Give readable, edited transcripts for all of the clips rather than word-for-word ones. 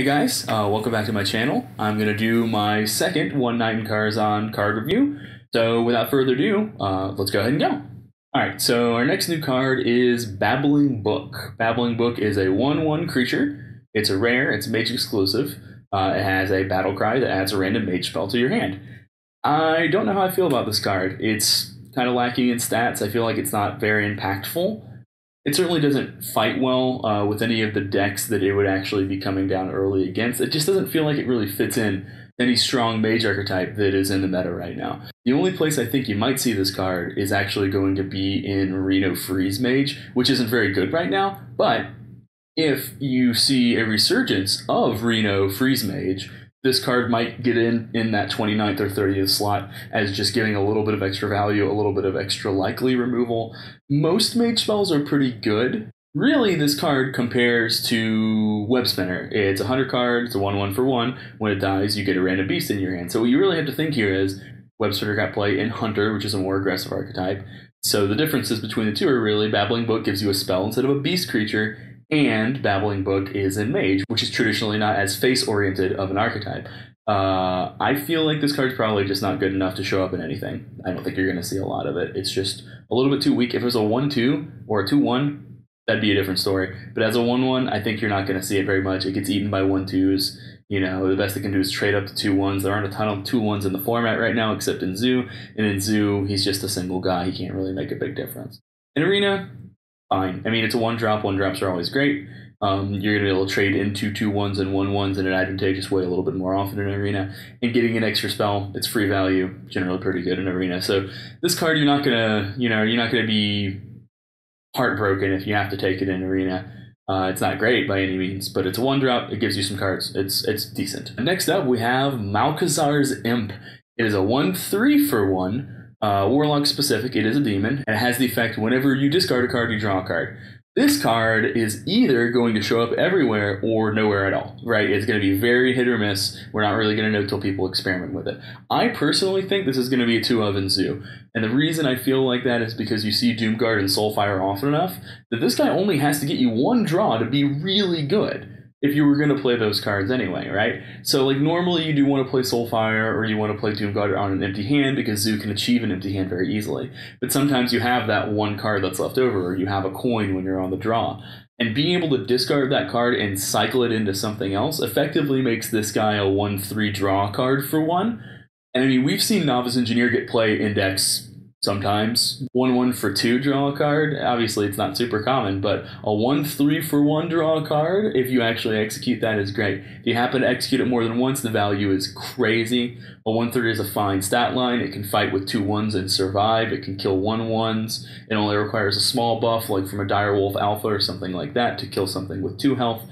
Hey guys, welcome back to my channel. I'm going to do my second One Night in Karazhan card review. So without further ado, let's go ahead and go. Alright, so our next new card is Babbling Book. Babbling Book is a 1/1 creature. It's a rare, it's mage exclusive. It has a battle cry that adds a random mage spell to your hand. I don't know how I feel about this card. It's kind of lacking in stats. I feel like it's not very impactful. It certainly doesn't fight well with any of the decks that it would actually be coming down early against. It just doesn't feel like it really fits in any strong mage archetype that is in the meta right now. The only place I think you might see this card is actually going to be in Reno Freeze Mage, which isn't very good right now, but if you see a resurgence of Reno Freeze Mage, this card might get in that 29th or 30th slot as just giving a little bit of extra value, a little bit of extra likely removal. Most mage spells are pretty good. Really, this card compares to Web Spinner. It's a 100 card, it's a 1/1 for 1. When it dies, you get a random beast in your hand. So what you really have to think here is Web Spinner got play in Hunter, which is a more aggressive archetype. So the differences between the two are really Babbling Book gives you a spell instead of a beast creature, and Babbling Book is in Mage, which is traditionally not as face-oriented of an archetype. I feel like this card's probably just not good enough to show up in anything. I don't think you're going to see a lot of it. It's just a little bit too weak. If it was a 1-2 or a 2-1, that'd be a different story. But as a 1-1, I think you're not going to see it very much. It gets eaten by 1-2s. You know, the best they can do is trade up to 2-1s. There aren't a ton of 2-1s in the format right now, except in Zoo. And in Zoo, he's just a single guy. He can't really make a big difference. In Arena, fine. I mean, it's a one-drop. One-drops are always great. You're going to be able to trade into 2-1s and 1-1s in an advantageous way a little bit more often in Arena. And getting an extra spell, it's free value, generally pretty good in Arena. So this card, you're not going to, you know, you're not going to be heartbroken if you have to take it in Arena. It's not great by any means, but it's a one-drop. It gives you some cards. It's decent. Next up, we have Malchezaar's Imp. It is a 1/3 for 1. Warlock specific, it is a demon, and it has the effect whenever you discard a card, you draw a card. This card is either going to show up everywhere or nowhere at all, right? It's going to be very hit or miss. We're not really going to know till people experiment with it. I personally think this is going to be a 2-of in Zoo, and the reason I feel like that is because you see Doomguard and Soulfire often enough that this guy only has to get you one draw to be really good, if you were going to play those cards anyway, right? So, like, normally you do want to play Soulfire or you want to play Doomguard on an empty hand because Zoo can achieve an empty hand very easily. But sometimes you have that one card that's left over, or you have a coin when you're on the draw. And being able to discard that card and cycle it into something else effectively makes this guy a 1/3 draw card for 1. And I mean, we've seen Novice Engineer get play in decks sometimes. 1-1 for 2 draw a card. Obviously, it's not super common, but a 1-3 for 1 draw a card, if you actually execute that, is great. If you happen to execute it more than once, the value is crazy. A 1-3 is a fine stat line. It can fight with 2-1s and survive. It can kill 1-1s. It only requires a small buff, like from a Dire Wolf Alpha or something like that, to kill something with 2 health.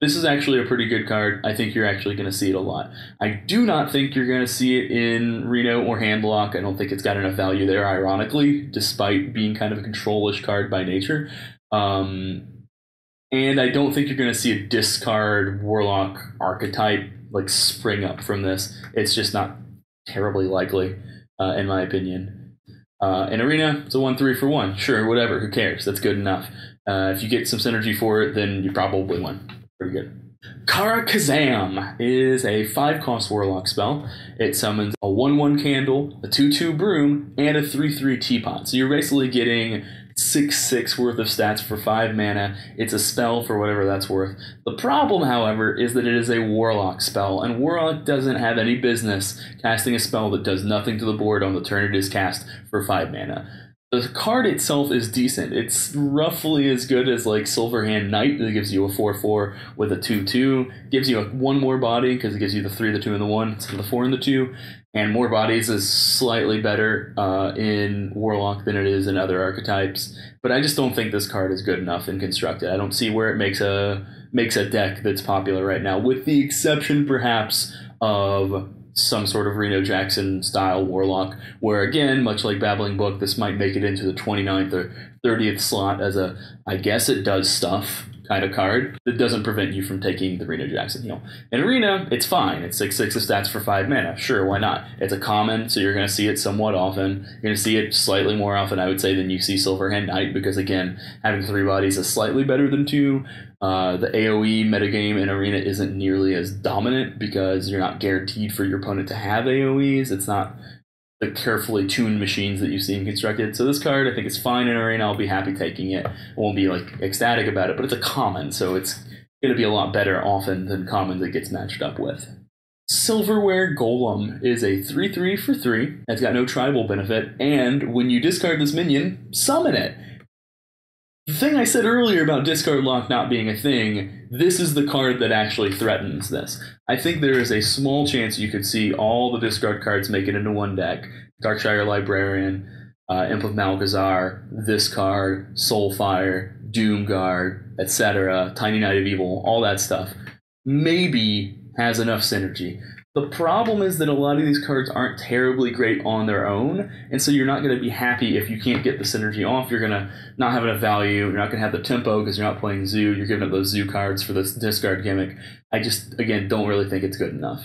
This is actually a pretty good card. I think you're actually going to see it a lot. I do not think you're going to see it in Reno or Handlock. I don't think it's got enough value there, ironically, despite being kind of a control-ish card by nature. And I don't think you're going to see a discard Warlock archetype like spring up from this. It's just not terribly likely, in my opinion. In Arena, it's a 1-3 for 1. Sure, whatever. Who cares? That's good enough. If you get some synergy for it, then you probably win. Pretty good. Kara Kazam is a 5-cost warlock spell. It summons a 1-1 candle, a 2-2 broom, and a 3-3 teapot. So you're basically getting 6-6 worth of stats for 5 mana. It's a spell for whatever that's worth. The problem, however, is that it is a warlock spell, and warlock doesn't have any business casting a spell that does nothing to the board on the turn it is cast for 5 mana. The card itself is decent. It's roughly as good as like Silverhand Knight, that gives you a 4/4 with a 2/2. Gives you one more body because it gives you the 3, the 2, and the 1, instead of the 4 and the 2. And more bodies is slightly better in Warlock than it is in other archetypes. But I just don't think this card is good enough in Constructed. I don't see where it makes a deck that's popular right now, with the exception perhaps of some sort of Reno Jackson style warlock, where again, much like Babbling Book, this might make it into the 29th or 30th slot as a I guess it does stuff kind of card that doesn't prevent you from taking the Reno Jackson heal. In Arena, it's fine. It's 6-6 of stats for 5 mana. Sure, why not? It's a common, so you're going to see it somewhat often. You're going to see it slightly more often, I would say, than you see Silverhand Knight, because again, having 3 bodies is slightly better than 2. The AoE metagame in Arena isn't nearly as dominant because you're not guaranteed for your opponent to have AoEs. It's not the carefully tuned machines that you've seen constructed. So this card, I think, is fine in Arena. I'll be happy taking it. I won't be like ecstatic about it, but it's a common, so it's going to be a lot better often than commons it gets matched up with. Silverware Golem is a 3-3 for 3. It's got no tribal benefit, and when you discard this minion, summon it. The thing I said earlier about discard lock not being a thing, this is the card that actually threatens this. I think there is a small chance you could see all the discard cards make it into one deck. Darkshire Librarian, Imp of Malchezaar, this card, Soulfire, Doomguard, etc., Tiny Knight of Evil, all that stuff. Maybe has enough synergy. The problem is that a lot of these cards aren't terribly great on their own, and so you're not going to be happy if you can't get the synergy off. You're going to not have enough value, you're not going to have the tempo because you're not playing Zoo, you're giving up those Zoo cards for this discard gimmick. I just, again, don't really think it's good enough.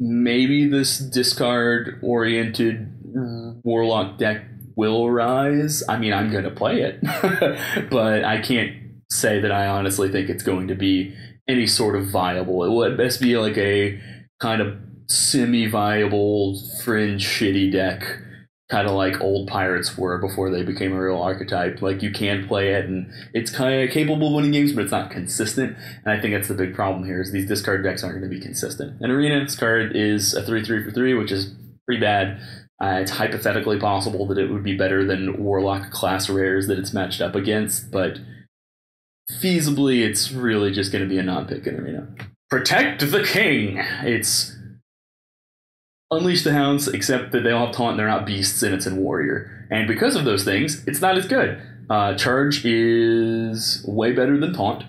Maybe this discard-oriented Warlock deck will rise. I mean, I'm going to play it, but I can't say that I honestly think it's going to be any sort of viable. It will at best be like a kind of semi-viable, fringe, shitty deck, kind of like old pirates were before they became a real archetype. Like, you can play it, and it's kind of capable of winning games, but it's not consistent, and I think that's the big problem here, is these discard decks aren't going to be consistent. In Arena, this card is a 3-3 for 3, which is pretty bad. It's hypothetically possible that it would be better than Warlock class rares that it's matched up against, but feasibly, it's really just going to be a non-pick in Arena. Protect the King! It's Unleash the Hounds, except that they all have Taunt and they're not beasts, and it's in Warrior. And because of those things, it's not as good. Charge is way better than Taunt,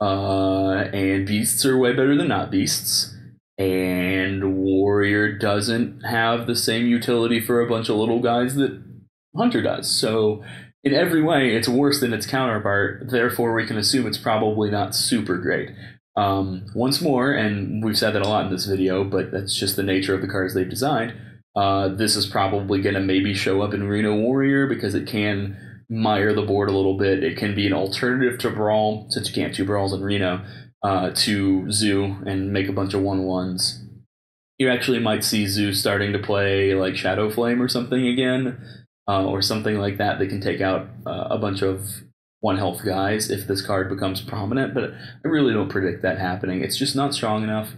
and Beasts are way better than not Beasts, and Warrior doesn't have the same utility for a bunch of little guys that Hunter does, so in every way, it's worse than its counterpart, therefore we can assume it's probably not super great. Once more, and we've said that a lot in this video, but that's just the nature of the cards they've designed, this is probably going to maybe show up in Reno Warrior because it can mire the board a little bit. It can be an alternative to Brawl, since you can't do Brawls in Reno, to Zoo and make a bunch of 1-1s. You actually might see Zoo starting to play like Shadow Flame or something again. Or something like that that can take out a bunch of 1-health guys if this card becomes prominent, but I really don't predict that happening. It's just not strong enough.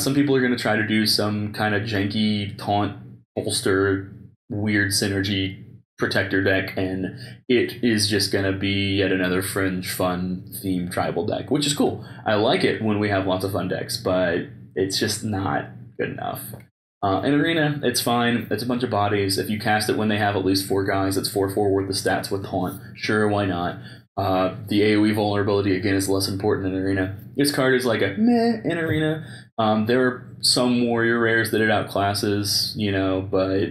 Some people are going to try to do some kind of janky taunt, bolster, weird synergy protector deck, and it is just going to be yet another fringe, fun, themed tribal deck, which is cool. I like it when we have lots of fun decks, but it's just not good enough. In Arena, it's fine. It's a bunch of bodies. If you cast it when they have at least 4 guys, it's 4/4 worth the stats with Taunt. Sure, why not? The AoE vulnerability, again, is less important in Arena. This card is like a meh in Arena. There are some Warrior rares that it outclasses, you know, but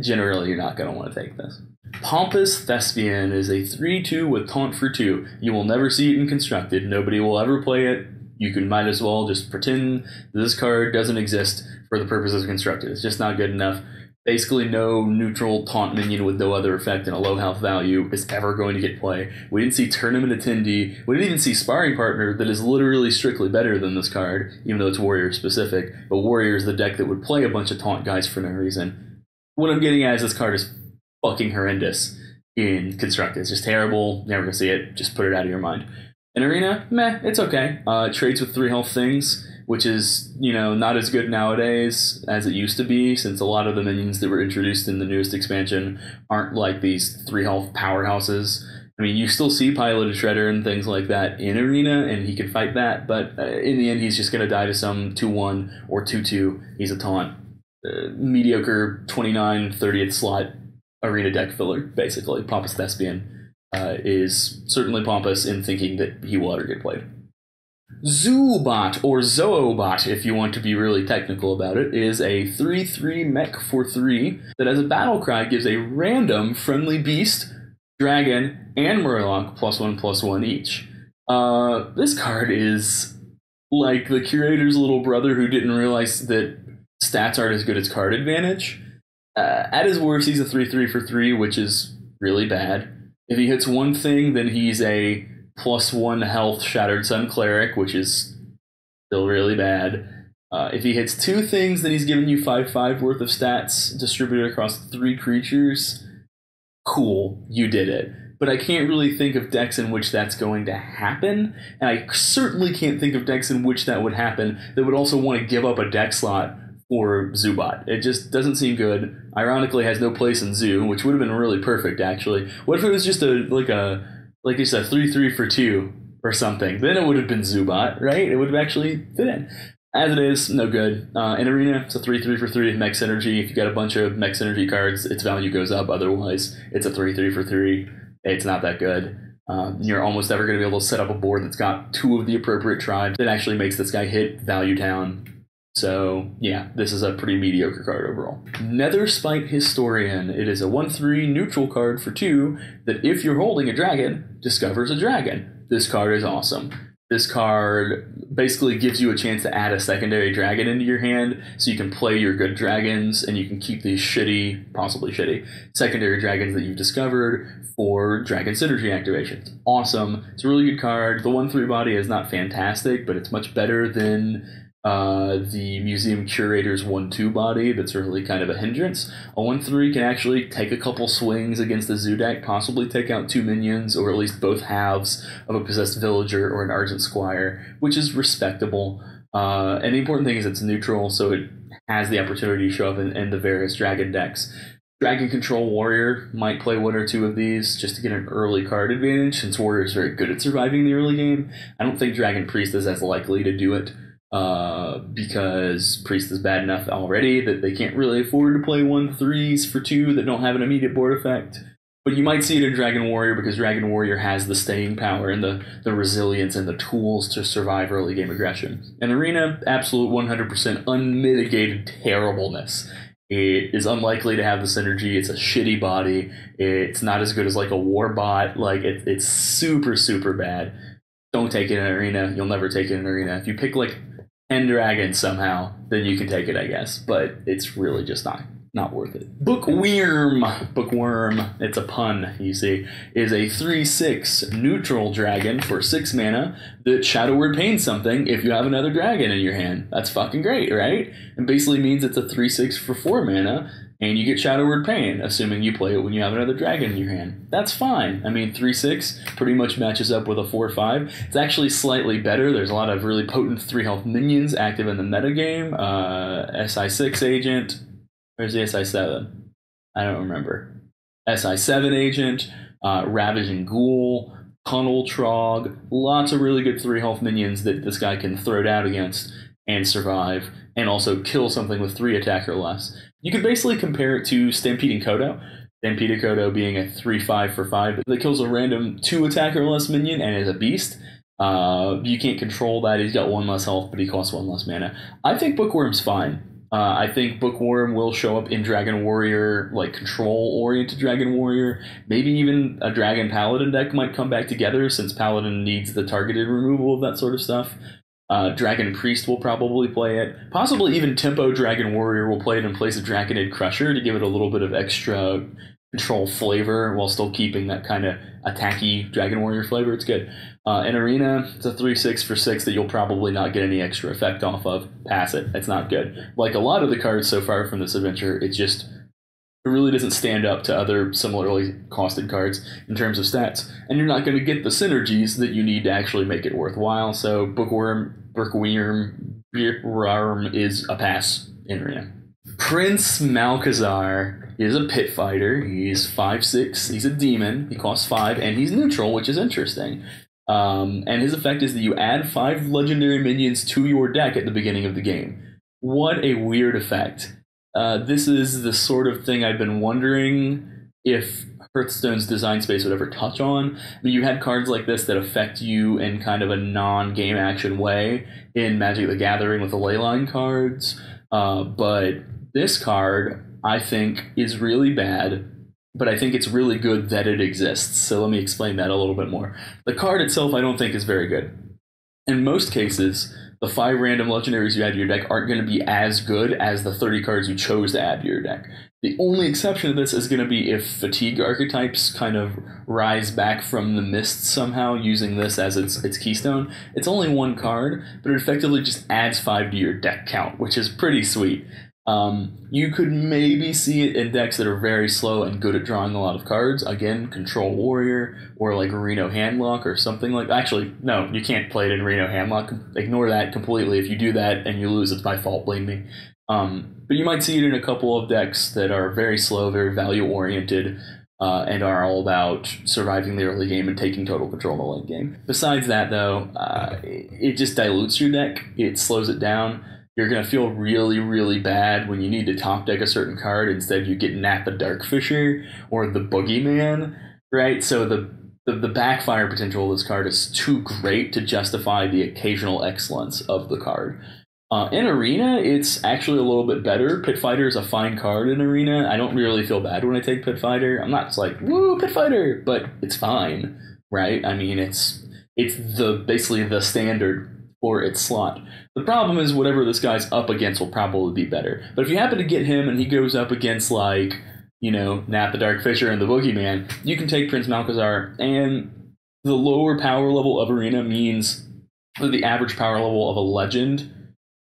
generally you're not going to want to take this. Pompous Thespian is a 3-2 with Taunt for 2. You will never see it in Constructed. Nobody will ever play it. You can might as well just pretend this card doesn't exist for the purposes of Constructed. It's just not good enough. Basically, no neutral taunt minion with no other effect and a low health value is ever going to get play. We didn't see Tournament Attendee. We didn't even see Sparring Partner that is literally strictly better than this card, even though it's Warrior specific. But Warrior is the deck that would play a bunch of taunt guys for no reason. What I'm getting at is this card is fucking horrendous in Constructed. It's just terrible. Never gonna see it. Just put it out of your mind. In Arena, meh, it's okay. Trades with 3-health things, which is, you know, not as good nowadays as it used to be, since a lot of the minions that were introduced in the newest expansion aren't like these 3-health powerhouses. I mean, you still see Piloted Shredder and things like that in Arena, and he can fight that, but in the end, he's just going to die to some 2-1 or 2-2. He's a taunt. Mediocre 29, 30th slot Arena deck filler, basically. Pompous Thespian. Is certainly pompous in thinking that he will ever get played. Zoobot, or Zoobot if you want to be really technical about it, is a 3-3 mech for 3 that as a battle cry gives a random friendly beast, dragon, and murloc +1/+1 each. This card is like the curator's little brother who didn't realize that stats aren't as good as card advantage. At his worst, he's a 3-3 for 3, which is really bad. If he hits one thing, then he's a +1 health Shattered Sun Cleric, which is still really bad. If he hits two things, then he's giving you 5/5 worth of stats distributed across 3 creatures. Cool, you did it. But I can't really think of decks in which that's going to happen, and I certainly can't think of decks in which that would happen that would also want to give up a deck slot for Zoobot. It just doesn't seem good. Ironically, has no place in Zoo, which would have been really perfect, actually. What if it was just a 3/3 for 2 or something? Then it would have been Zoobot, right? It would have actually fit in. As it is, no good. In Arena, it's a 3/3 for 3 Mech Synergy. If you got a bunch of Mech Synergy cards, its value goes up. Otherwise, it's a 3/3 for 3. It's not that good. You're almost never going to be able to set up a board that's got 2 of the appropriate tribes that actually makes this guy hit value down. So yeah, this is a pretty mediocre card overall. Netherspite Historian. It is a 1/3 neutral card for 2 that, if you're holding a dragon, discovers a dragon. This card is awesome. This card basically gives you a chance to add a secondary dragon into your hand, so you can play your good dragons and you can keep these shitty, possibly shitty, secondary dragons that you've discovered for dragon synergy activations. Awesome. It's a really good card. The 1/3 body is not fantastic, but it's much better than the Museum Curator's 1/2 body that's really kind of a hindrance. A 1/3 can actually take a couple swings against the Zoo deck, possibly take out 2 minions, or at least both halves of a Possessed Villager or an Argent Squire, which is respectable. And the important thing is it's neutral, so it has the opportunity to show up in the various dragon decks. Dragon Control Warrior might play 1 or 2 of these just to get an early card advantage, since Warrior is very good at surviving the early game. I don't think Dragon Priest is as likely to do it, because Priest is bad enough already that they can't really afford to play 1/3s for 2 that don't have an immediate board effect. But you might see it in Dragon Warrior, because Dragon Warrior has the staying power and the resilience and the tools to survive early game aggression. In Arena, absolute 100% unmitigated terribleness. It is unlikely to have the synergy. It's a shitty body. It's not as good as like a Warbot. Like it's super, super bad. Don't take it in Arena. You'll never take it in Arena. If you pick like Dragon somehow, then you can take it, I guess, but it's really just not worth it. Book Wyrm. Book Wyrm, it's a pun, you see, is a 3/6 neutral dragon for 6 mana that Shadow Word pains something if you have another dragon in your hand. That's fucking great, right? And basically means it's a 3/6 for 4 mana, and you get Shadow Word Pain, assuming you play it when you have another dragon in your hand. That's fine. I mean, 3/6 pretty much matches up with a 4/5. It's actually slightly better. There's a lot of really potent 3-health minions active in the metagame. SI6 Agent. Where's the SI7? I don't remember. SI7 Agent, Ravaging Ghoul, Tunnel Trog. Lots of really good 3-health minions that this guy can throw down against and survive, and also kill something with 3 attack or less. You can basically compare it to Stampeding Kodo. Stampeding Kodo being a 3/5 for 5 that kills a random 2 attack or less minion and is a beast. You can't control that. He's got 1 less health, but he costs 1 less mana. I think Book Wyrm's fine. I think Book Wyrm will show up in Dragon Warrior, like control-oriented Dragon Warrior. Maybe even a Dragon Paladin deck might come back together, since Paladin needs the targeted removal of that sort of stuff. Dragon Priest will probably play it. Possibly even Tempo Dragon Warrior will play it in place of Draconid Crusher to give it a little bit of extra control flavor while still keeping that kind of attacky Dragon Warrior flavor. It's good. In Arena, it's a 3/6 for 6 that you'll probably not get any extra effect off of. Pass it. It's not good. Like a lot of the cards so far from this adventure, it really doesn't stand up to other similarly costed cards in terms of stats, and you're not going to get the synergies that you need to actually make it worthwhile. So Book Wyrm is a pass in Arena. Prince Malchezaar is a pit fighter. He's 5/6. He's a demon. He costs 5, and he's neutral, which is interesting. And his effect is that you add 5 legendary minions to your deck at the beginning of the game. What a weird effect. This is the sort of thing I've been wondering if Hearthstone's design space would ever touch on. I mean, you had cards like this that affect you in kind of a non-game action way in Magic the Gathering with the Leyline cards, but this card, I think, is really bad, but I think it's really good that it exists, so let me explain that a little bit more. The card itself I don't think is very good. In most cases, the 5 random legendaries you add to your deck aren't going to be as good as the 30 cards you chose to add to your deck. The only exception to this is going to be if fatigue archetypes kind of rise back from the mist somehow using this as its keystone. It's only 1 card, but it effectively just adds 5 to your deck count, which is pretty sweet. You could maybe see it in decks that are very slow and good at drawing a lot of cards. Again, Control Warrior or like Reno Handlock or something like that. Actually, no, you can't play it in Reno Handlock. Ignore that completely. If you do that and you lose, it's my fault. Blame me. But you might see it in a couple of decks that are very slow, very value-oriented, and are all about surviving the early game and taking total control in the late game. Besides that, though, it just dilutes your deck. It slows it down. You're going to feel really, really bad when you need to top deck a certain card. Instead, you get Nat the Darkfisher or the Boogeyman, right? So the backfire potential of this card is too great to justify the occasional excellence of the card. In Arena, it's actually a little bit better. Pit Fighter is a fine card in Arena. I don't really feel bad when I take Pit Fighter. I'm not just like, woo, Pit Fighter, but it's fine, right? I mean, it's basically the standard or its slot. The problem is whatever this guy's up against will probably be better. But if you happen to get him and he goes up against, like, you know, Nat the Darkfisher and the Boogeyman, you can take Prince Malchezaar, and the lower power level of Arena means that the average power level of a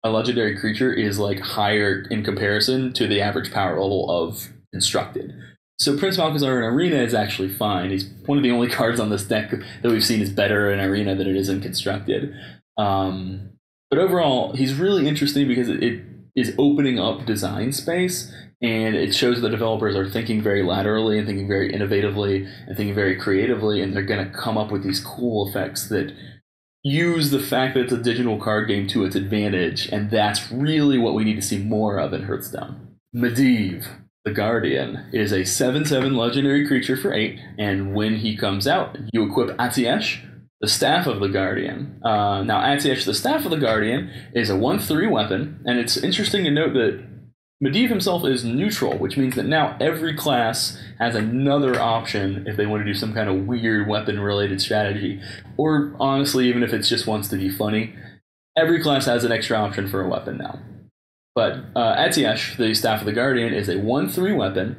legendary creature is, like, higher in comparison to the average power level of Constructed. So Prince Malchezaar in Arena is actually fine. He's one of the only cards on this deck that we've seen is better in Arena than it is in Constructed. But overall, he's really interesting because it is opening up design space, and it shows that developers are thinking very laterally and thinking very innovatively and thinking very creatively, and they're going to come up with these cool effects that use the fact that it's a digital card game to its advantage, and that's really what we need to see more of in Hearthstone. Medivh, the Guardian, is a 7/7 legendary creature for 8, and when he comes out, you equip Atiesh, the Staff of the Guardian. Now, Atiesh, the Staff of the Guardian, is a 1/3 weapon, and it's interesting to note that Medivh himself is neutral, which means that now every class has another option if they want to do some kind of weird weapon-related strategy, or honestly, even if it just wants to be funny, every class has an extra option for a weapon now. But Atiesh, the Staff of the Guardian, is a 1/3 weapon,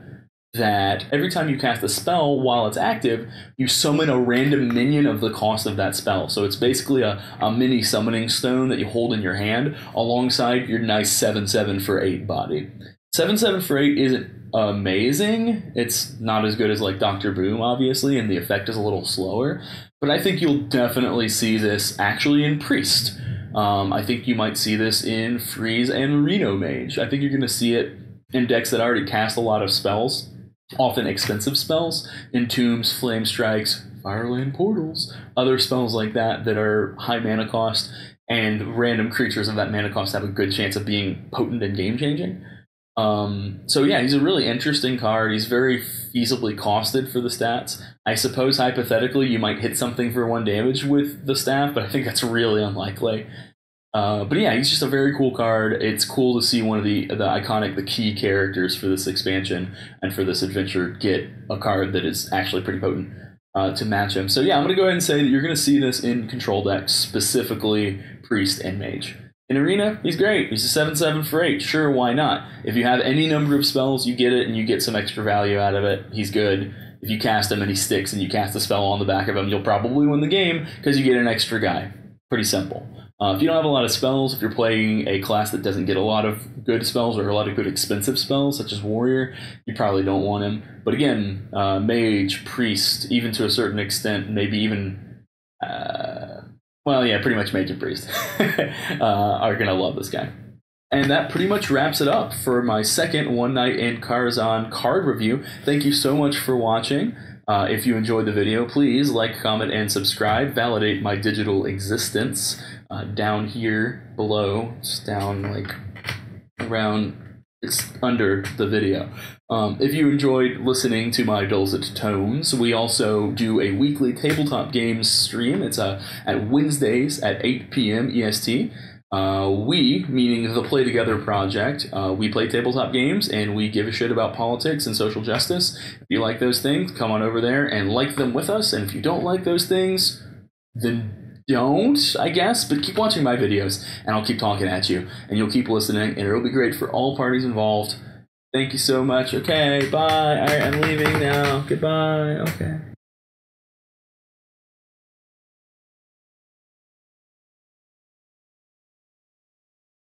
that every time you cast a spell while it's active, you summon a random minion of the cost of that spell. So it's basically a mini summoning stone that you hold in your hand alongside your nice 7/7 for 8 body. 7/7 for 8 isn't amazing. It's not as good as like Dr. Boom, obviously, and the effect is a little slower. But I think you'll definitely see this actually in Priest. I think you might see this in Freeze and Reno Mage. I think you're going to see it in decks that already cast a lot of spells, often expensive spells, Entombs, Flame Strikes, Fireland Portals, other spells like that that are high mana cost, and random creatures of that mana cost have a good chance of being potent and game-changing. So yeah, he's a really interesting card. He's very feasibly costed for the stats. I suppose hypothetically you might hit something for 1 damage with the staff, but I think that's really unlikely. But yeah, he's just a very cool card. It's cool to see one of the key characters for this expansion and for this adventure get a card that is actually pretty potent to match him. So yeah, I'm going to go ahead and say that you're going to see this in control decks, specifically Priest and Mage. In Arena, he's great. He's a 7/7 for 8. Sure, why not? If you have any number of spells, you get it and you get some extra value out of it. He's good. If you cast him and he sticks and you cast a spell on the back of him, you'll probably win the game because you get an extra guy. Pretty simple. If you don't have a lot of spells, if you're playing a class that doesn't get a lot of good spells or a lot of good expensive spells, such as Warrior, you probably don't want him. But again, Mage, Priest, even to a certain extent, maybe even... well, yeah, pretty much Mage and Priest are going to love this guy. And that pretty much wraps it up for my second One Night in Karazhan card review. Thank you so much for watching. If you enjoyed the video, please like, comment, and subscribe. Validate my digital existence down here below. It's down like around, it's under the video. If you enjoyed listening to my dulcet tones, we also do a weekly tabletop games stream. It's at Wednesdays at 8 p.m. EST. We, meaning the Play Together Project, we play tabletop games and we give a shit about politics and social justice. If you like those things, come on over there and like them with us. And if you don't like those things, then don't, I guess, but keep watching my videos and I'll keep talking at you and you'll keep listening and it'll be great for all parties involved. Thank you so much. Okay, bye. All right, I'm leaving now. Goodbye. Okay.